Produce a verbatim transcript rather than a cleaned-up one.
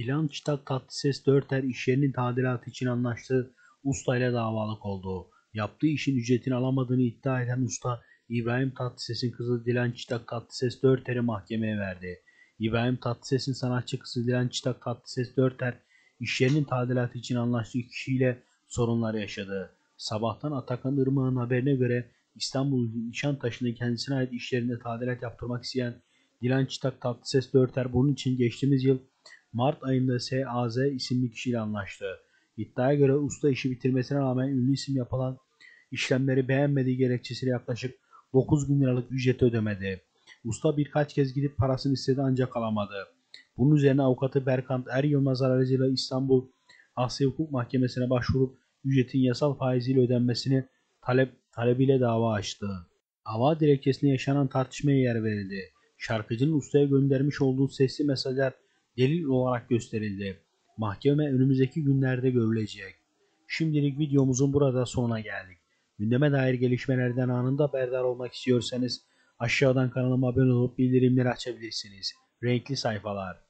Dilan Çıtak Tatlıses dört er iş yerinin tadilatı için anlaştığı ustayla davalık oldu. Yaptığı işin ücretini alamadığını iddia eden usta İbrahim Tatlıses'in kızı Dilan Çıtak Tatlıses dört er'i mahkemeye verdi. İbrahim Tatlıses'in sanatçı kızı Dilan Çıtak Tatlıses dört er iş yerinin tadilatı için anlaştığı kişiyle sorunlar yaşadı. Sabahtan Atakan Irmağ'ın haberine göre İstanbul Nişantaşı'nda kendisine ait iş yerinde tadilat yaptırmak isteyen Dilan Çıtak Tatlıses dört er bunun için geçtiğimiz yıl Mart ayında S A Z isimli kişiyle anlaştı. İddiaya göre usta işi bitirmesine rağmen ünlü isim yapılan işlemleri beğenmediği gerekçesiyle yaklaşık dokuz bin liralık ücreti ödemedi. Usta birkaç kez gidip parasını istedi ancak alamadı. Bunun üzerine avukatı Berkant Eryılmaz aracılığıyla İstanbul Asliye Hukuk Mahkemesi'ne başvurup ücretin yasal faiziyle ödenmesini talep talebiyle dava açtı. Dava dilekçesinde yaşanan tartışmaya yer verildi. Şarkıcının ustaya göndermiş olduğu sesli mesajlar delil olarak gösterildi. Mahkeme önümüzdeki günlerde görülecek. Şimdilik videomuzun burada sonuna geldik. Gündeme dair gelişmelerden anında haberdar olmak istiyorsanız aşağıdan kanalıma abone olup bildirimleri açabilirsiniz. Renkli Sayfalar.